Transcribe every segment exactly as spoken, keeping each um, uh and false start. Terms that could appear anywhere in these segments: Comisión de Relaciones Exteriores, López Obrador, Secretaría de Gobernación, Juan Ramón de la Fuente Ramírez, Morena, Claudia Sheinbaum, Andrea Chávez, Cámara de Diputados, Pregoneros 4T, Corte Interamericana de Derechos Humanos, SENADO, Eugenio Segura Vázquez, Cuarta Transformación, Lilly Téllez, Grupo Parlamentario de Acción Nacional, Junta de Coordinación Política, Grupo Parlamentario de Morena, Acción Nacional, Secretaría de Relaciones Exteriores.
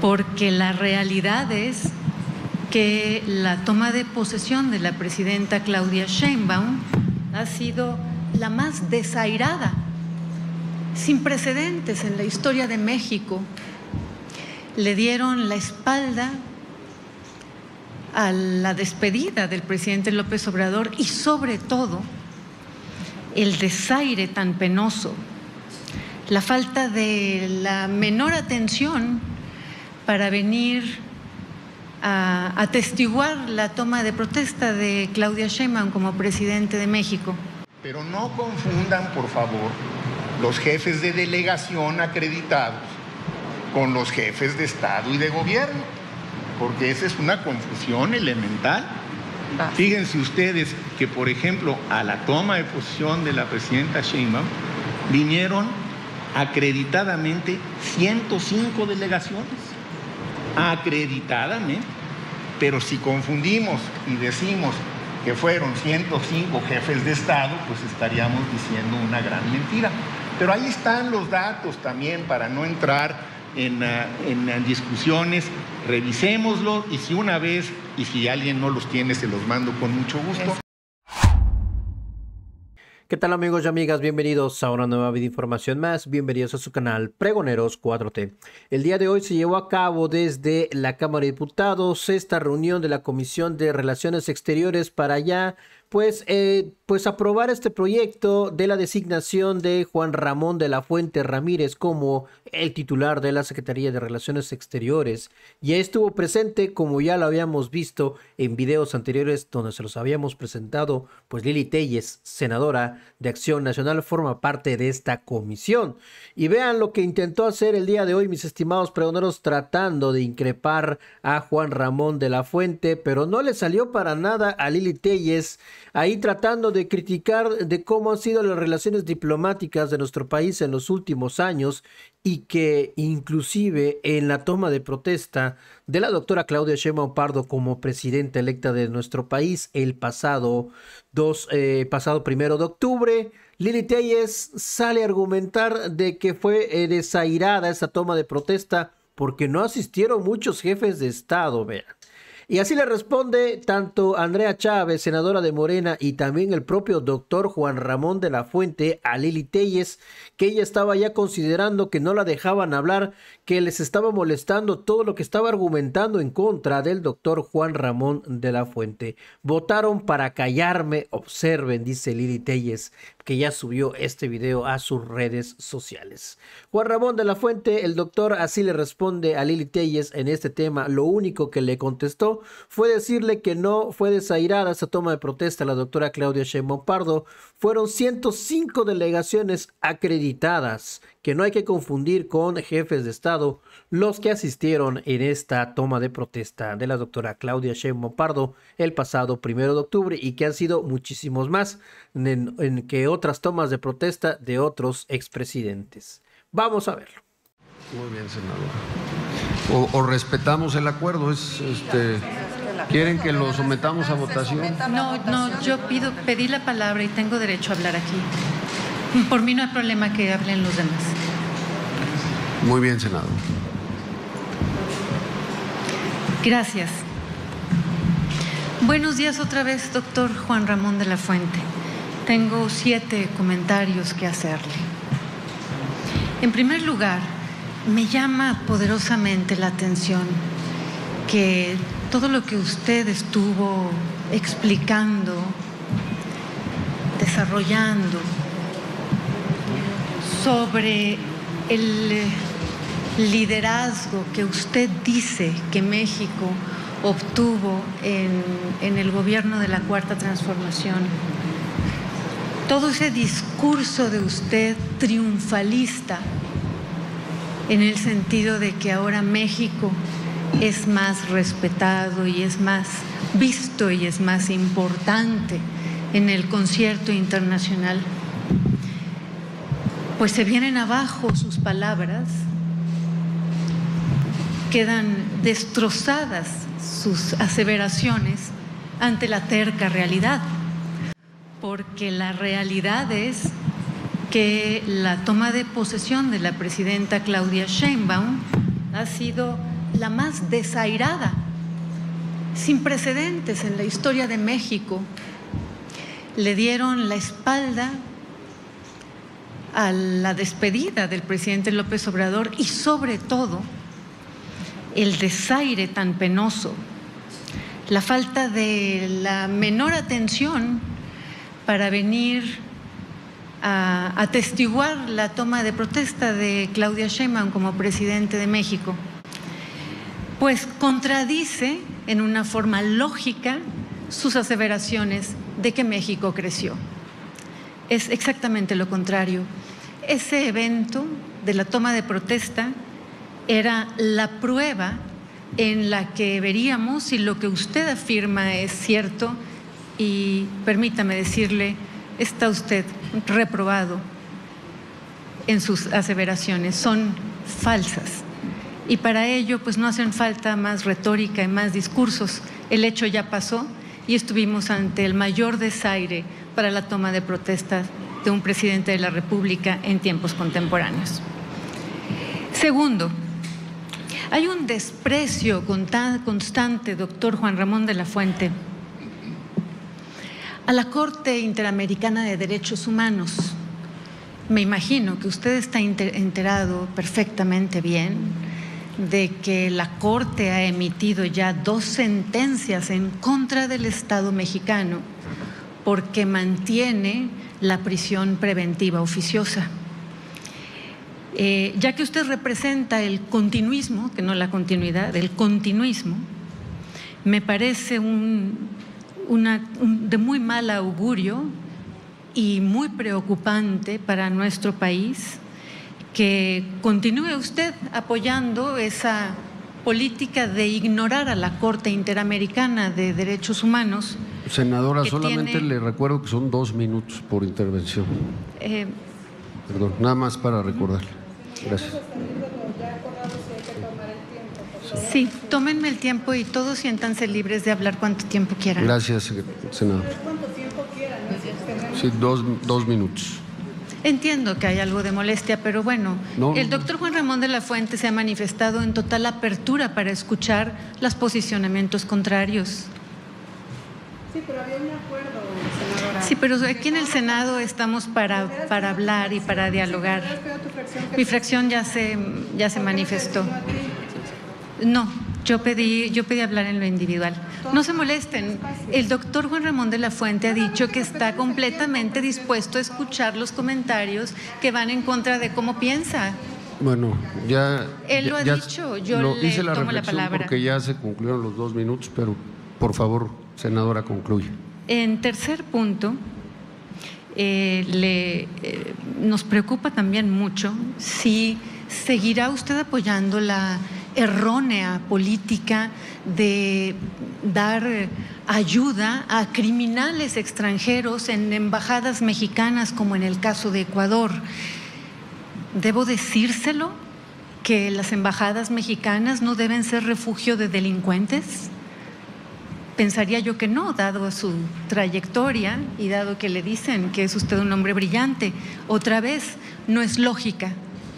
porque la realidad es que la toma de posesión de la presidenta Claudia Sheinbaum ha sido la más desairada, sin precedentes en la historia de México. Le dieron la espalda a la despedida del presidente López Obrador y sobre todo el desaire tan penoso, la falta de la menor atención para venir a atestiguar la toma de protesta de Claudia Sheinbaum como presidente de México. Pero no confundan, por favor, los jefes de delegación acreditados con los jefes de Estado y de Gobierno, porque esa es una confusión elemental. Ah. Fíjense ustedes que, por ejemplo, a la toma de posesión de la presidenta Sheinbaum vinieron acreditadamente ciento cinco delegaciones, acreditadamente. Pero si confundimos y decimos que fueron ciento cinco jefes de Estado, pues estaríamos diciendo una gran mentira. Pero ahí están los datos también para no entrar en, en, en discusiones. Revisémoslos y si una vez, y si alguien no los tiene, se los mando con mucho gusto. ¿Qué tal, amigos y amigas? Bienvenidos a una nueva videoinformación más. Bienvenidos a su canal Pregoneros cuatro T. El día de hoy se llevó a cabo desde la Cámara de Diputados esta reunión de la Comisión de Relaciones Exteriores para allá, pues, eh, pues aprobar este proyecto de la designación de Juan Ramón de la Fuente Ramírez como el titular de la Secretaría de Relaciones Exteriores. Ya estuvo presente, como ya lo habíamos visto en videos anteriores donde se los habíamos presentado, pues Lilly Téllez, senadora de Acción Nacional, forma parte de esta comisión. Y vean lo que intentó hacer el día de hoy, mis estimados pregoneros, tratando de increpar a Juan Ramón de la Fuente, pero no le salió para nada a Lilly Téllez, ahí tratando de criticar de cómo han sido las relaciones diplomáticas de nuestro país en los últimos años y que inclusive en la toma de protesta de la doctora Claudia Sheinbaum Pardo como presidenta electa de nuestro país el pasado, dos, eh, pasado primero de octubre, Lilly Téllez sale a argumentar de que fue eh, desairada esa toma de protesta porque no asistieron muchos jefes de Estado, vean. Y así le responde tanto Andrea Chávez, senadora de Morena, y también el propio doctor Juan Ramón de la Fuente a Lilly Téllez, que ella estaba ya considerando que no la dejaban hablar, que les estaba molestando todo lo que estaba argumentando en contra del doctor Juan Ramón de la Fuente. Votaron para callarme, observen, dice Lilly Téllez, que ya subió este video a sus redes sociales. Juan Ramón de la Fuente, el doctor, así le responde a Lilly Téllez en este tema. Lo único que le contestó fue decirle que no fue desairada esa toma de protesta a la doctora Claudia Sheinbaum Pardo. Fueron ciento cinco delegaciones acreditadas, que no hay que confundir con jefes de Estado, los que asistieron en esta toma de protesta de la doctora Claudia Sheinbaum Pardo el pasado primero de octubre y que han sido muchísimos más en, en que otros otras tomas de protesta de otros expresidentes. Vamos a verlo. Muy bien, senador. O, o respetamos el acuerdo. Es, este, ¿quieren que lo sometamos a votación? No, no, yo pido, pedí la palabra y tengo derecho a hablar aquí. Por mí no hay problema que hablen los demás. Muy bien, senador. Gracias. Buenos días otra vez, doctor Juan Ramón de la Fuente. Tengo siete comentarios que hacerle. En primer lugar, me llama poderosamente la atención que todo lo que usted estuvo explicando, desarrollando sobre el liderazgo que usted dice que México obtuvo en, en el gobierno de la Cuarta Transformación, todo ese discurso de usted triunfalista, en el sentido de que ahora México es más respetado y es más visto y es más importante en el concierto internacional, pues se vienen abajo sus palabras, quedan destrozadas sus aseveraciones ante la terca realidad. Porque la realidad es que la toma de posesión de la presidenta Claudia Sheinbaum ha sido la más desairada, sin precedentes en la historia de México. Le dieron la espalda a la despedida del presidente López Obrador y sobre todo el desaire tan penoso, la falta de la menor atención para venir a atestiguar la toma de protesta de Claudia Sheinbaum como presidente de México, pues contradice en una forma lógica sus aseveraciones de que México creció. Es exactamente lo contrario. Ese evento de la toma de protesta era la prueba en la que veríamos si lo que usted afirma es cierto, y permítame decirle, está usted reprobado en sus aseveraciones, son falsas. Y para ello pues no hacen falta más retórica y más discursos, el hecho ya pasó y estuvimos ante el mayor desaire para la toma de protestas de un presidente de la República en tiempos contemporáneos. Segundo, hay un desprecio constante, doctor Juan Ramón de la Fuente, a la Corte Interamericana de Derechos Humanos. Me imagino que usted está enterado perfectamente bien de que la Corte ha emitido ya dos sentencias en contra del Estado mexicano porque mantiene la prisión preventiva oficiosa. Eh, ya que usted representa el continuismo, que no la continuidad, el continuismo, me parece un, una, un, de muy mal augurio y muy preocupante para nuestro país que continúe usted apoyando esa política de ignorar a la Corte Interamericana de Derechos Humanos. Senadora, solamente tiene... le recuerdo que son dos minutos por intervención. Eh... Perdón, nada más para recordarle. Gracias. Sí, tómenme el tiempo y todos siéntanse libres de hablar cuanto tiempo quieran. Gracias, senador. ¿Cuánto tiempo quieran? Sí, dos, dos minutos. Entiendo que hay algo de molestia, pero bueno, no, el doctor Juan Ramón de la Fuente se ha manifestado en total apertura para escuchar los posicionamientos contrarios. Sí, pero había un acuerdo, senadora. Sí, pero aquí en el Senado estamos para, para hablar y para dialogar. Mi fracción ya se, ya se manifestó. No, yo pedí, yo pedí hablar en lo individual. No se molesten. El doctor Juan Ramón de la Fuente ha dicho que está completamente dispuesto a escuchar los comentarios que van en contra de cómo piensa. Bueno, ya... Él lo ha dicho, yo le tomo la palabra. Porque ya se concluyeron los dos minutos, pero por favor... Senadora, concluye. En tercer punto, eh, le, eh, nos preocupa también mucho si seguirá usted apoyando la errónea política de dar ayuda a criminales extranjeros en embajadas mexicanas, como en el caso de Ecuador. ¿Debo decírselo que las embajadas mexicanas no deben ser refugio de delincuentes? Pensaría yo que no, dado su trayectoria y dado que le dicen que es usted un hombre brillante. Otra vez, no es lógica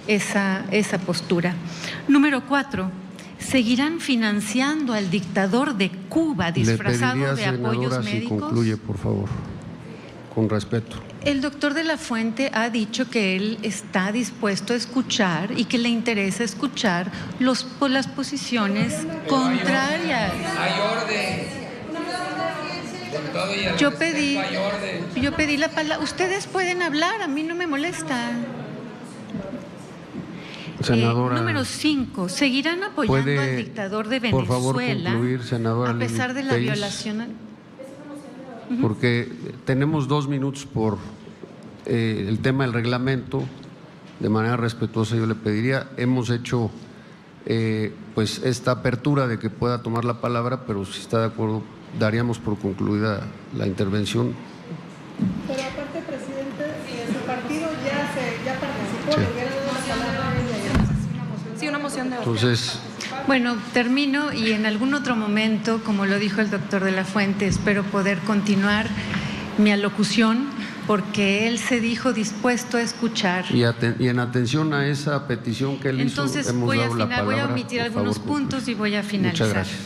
esa, esa postura. Número cuatro, seguirán financiando al dictador de Cuba disfrazado le pediría, de senadora, apoyos médicos. Si concluye, por favor, con respeto. El doctor de la Fuente ha dicho que él está dispuesto a escuchar y que le interesa escuchar los, las posiciones contrarias. Hay orden. Yo pedí, yo pedí la palabra. Ustedes pueden hablar, a mí no me molesta. Senadora, eh, número cinco, seguirán apoyando puede, al dictador de Venezuela, por favor, concluir, senadora, a pesar de la Téllez, violación. Porque tenemos dos minutos por eh, el tema del reglamento. De manera respetuosa yo le pediría, hemos hecho eh, pues esta apertura de que pueda tomar la palabra, pero si está de acuerdo daríamos por concluida la intervención. Pero aparte, presidente, su partido ya, se, ya participó, sí. Le dieron una palabra. Sí, una moción de orden. Entonces, bueno, termino y en algún otro momento, como lo dijo el doctor de la Fuente, espero poder continuar mi alocución. porque él se dijo dispuesto a escuchar. Y, aten y en atención a esa petición que él Entonces, hizo, hemos voy, a dado final, la palabra, voy a omitir algunos favor, puntos y voy a finalizar. Muchas gracias.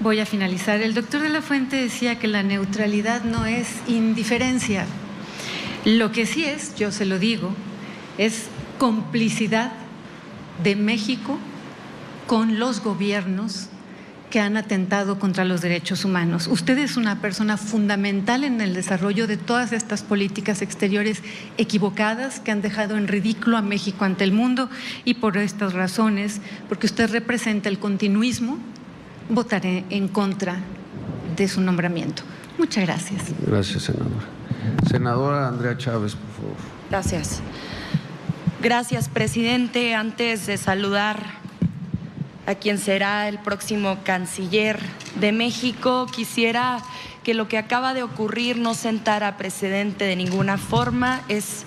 Voy a finalizar. El doctor de la Fuente decía que la neutralidad no es indiferencia. Lo que sí es, yo se lo digo, es complicidad de México con los gobiernos que han atentado contra los derechos humanos. Usted es una persona fundamental en el desarrollo de todas estas políticas exteriores equivocadas que han dejado en ridículo a México ante el mundo, y por estas razones, porque usted representa el continuismo, votaré en contra de su nombramiento. Muchas gracias. Gracias, senadora. Senadora Andrea Chávez, por favor. Gracias. Gracias, presidente. Antes de saludar a quien será el próximo canciller de México, quisiera que lo que acaba de ocurrir no sentara precedente de ninguna forma. Es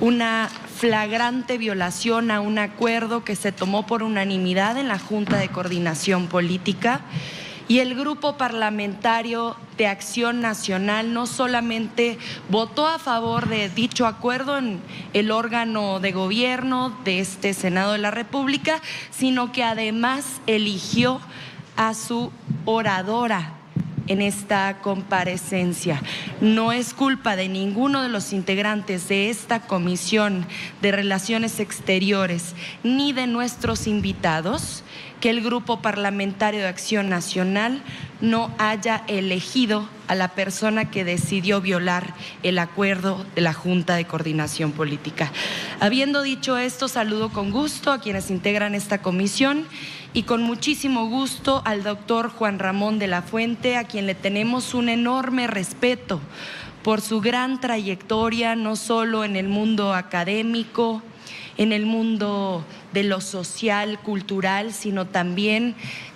una flagrante violación a un acuerdo que se tomó por unanimidad en la Junta de Coordinación Política, y el Grupo Parlamentario de Acción Nacional no solamente votó a favor de dicho acuerdo en el órgano de gobierno de este Senado de la República, sino que además eligió a su oradora en esta comparecencia. No es culpa de ninguno de los integrantes de esta Comisión de Relaciones Exteriores ni de nuestros invitados que el Grupo Parlamentario de Acción Nacional no haya elegido a la persona que decidió violar el acuerdo de la Junta de Coordinación Política. Habiendo dicho esto, saludo con gusto a quienes integran esta comisión y con muchísimo gusto al doctor Juan Ramón de la Fuente, a quien le tenemos un enorme respeto por su gran trayectoria, no solo en el mundo académico, en el mundo de lo social, cultural, sino también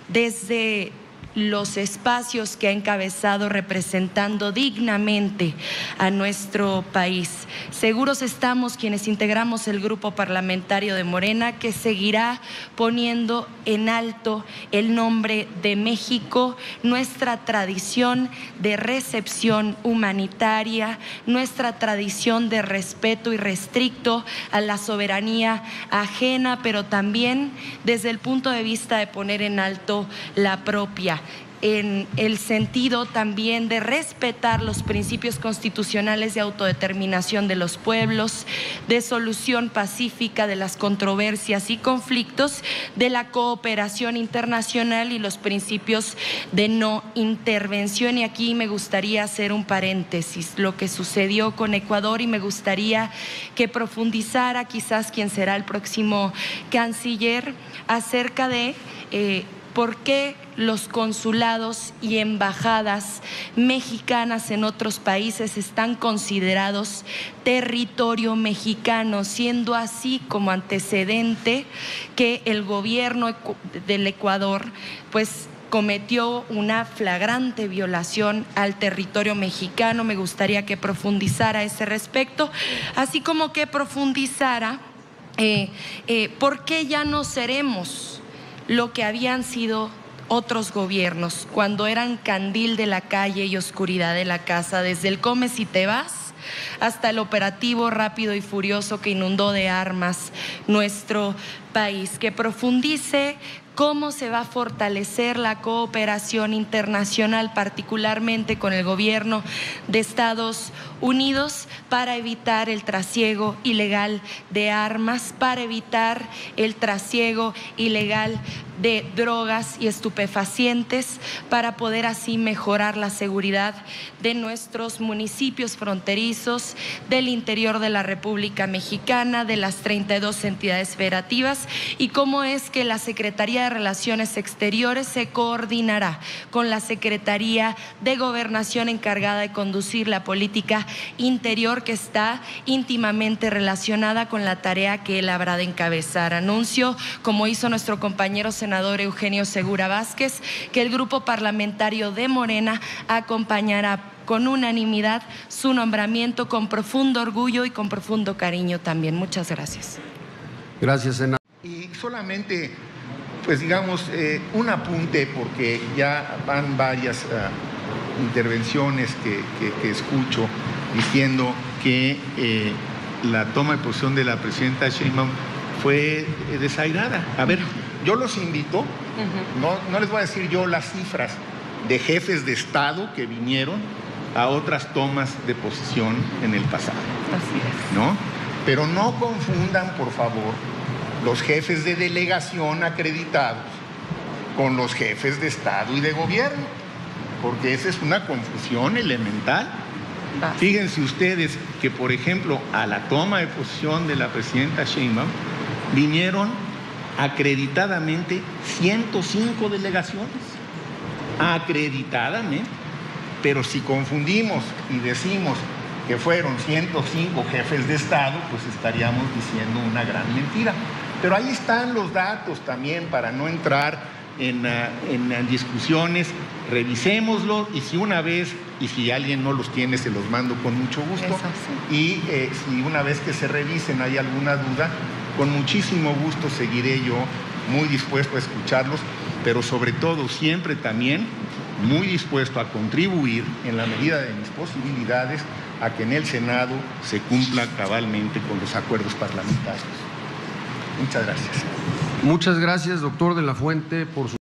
desde los espacios que ha encabezado representando dignamente a nuestro país. Seguros estamos quienes integramos el Grupo Parlamentario de Morena, que seguirá poniendo en alto el nombre de México, nuestra tradición de recepción humanitaria, nuestra tradición de respeto irrestricto a la soberanía ajena, pero también desde el punto de vista de poner en alto la propia, en el sentido también de respetar los principios constitucionales de autodeterminación de los pueblos, de solución pacífica de las controversias y conflictos, de la cooperación internacional y los principios de no intervención. Y aquí me gustaría hacer un paréntesis, lo que sucedió con Ecuador, y me gustaría que profundizara quizás quien será el próximo canciller acerca de eh, por qué los consulados y embajadas mexicanas en otros países están considerados territorio mexicano, siendo así como antecedente que el gobierno del Ecuador pues cometió una flagrante violación al territorio mexicano. Me gustaría que profundizara a ese respecto, así como que profundizara eh, eh, por qué ya no seremos lo que habían sido otros gobiernos cuando eran candil de la calle y oscuridad de la casa, desde el come si te vas hasta el operativo rápido y furioso que inundó de armas nuestro país. Que profundice cómo se va a fortalecer la cooperación internacional, particularmente con el gobierno de Estados Unidos, para evitar el trasiego ilegal de armas, para evitar el trasiego ilegal de drogas y estupefacientes, para poder así mejorar la seguridad de nuestros municipios fronterizos, del interior de la República Mexicana, de las treinta y dos entidades federativas, y cómo es que la Secretaría de De Relaciones Exteriores se coordinará con la Secretaría de Gobernación, encargada de conducir la política interior, que está íntimamente relacionada con la tarea que él habrá de encabezar. Anuncio, como hizo nuestro compañero senador Eugenio Segura Vázquez, que el Grupo Parlamentario de Morena acompañará con unanimidad su nombramiento, con profundo orgullo y con profundo cariño también. Muchas gracias. Gracias, senador. Y solamente, pues digamos, eh, un apunte, porque ya van varias uh, intervenciones que, que, que escucho. diciendo que eh, la toma de posición de la presidenta Sheinbaum fue desairada. A ver, yo los invito, uh-huh. no, no les voy a decir yo las cifras de jefes de Estado que vinieron a otras tomas de posición en el pasado. Así es. ¿No? Pero no confundan, por favor, los jefes de delegación acreditados con los jefes de Estado y de Gobierno, porque esa es una confusión elemental. Fíjense ustedes que, por ejemplo, a la toma de posición de la presidenta Sheinbaum vinieron acreditadamente ciento cinco delegaciones, acreditadamente, pero si confundimos y decimos que fueron ciento cinco jefes de Estado, pues estaríamos diciendo una gran mentira. Pero ahí están los datos también para no entrar en, en, en discusiones. Revisémoslos y si una vez, y si alguien no los tiene, se los mando con mucho gusto. Eso, sí. Y eh, si una vez que se revisen hay alguna duda, con muchísimo gusto seguiré yo muy dispuesto a escucharlos, pero sobre todo siempre también muy dispuesto a contribuir en la medida de mis posibilidades a que en el Senado se cumpla cabalmente con los acuerdos parlamentarios. Muchas gracias. Muchas gracias, doctor de la Fuente, por su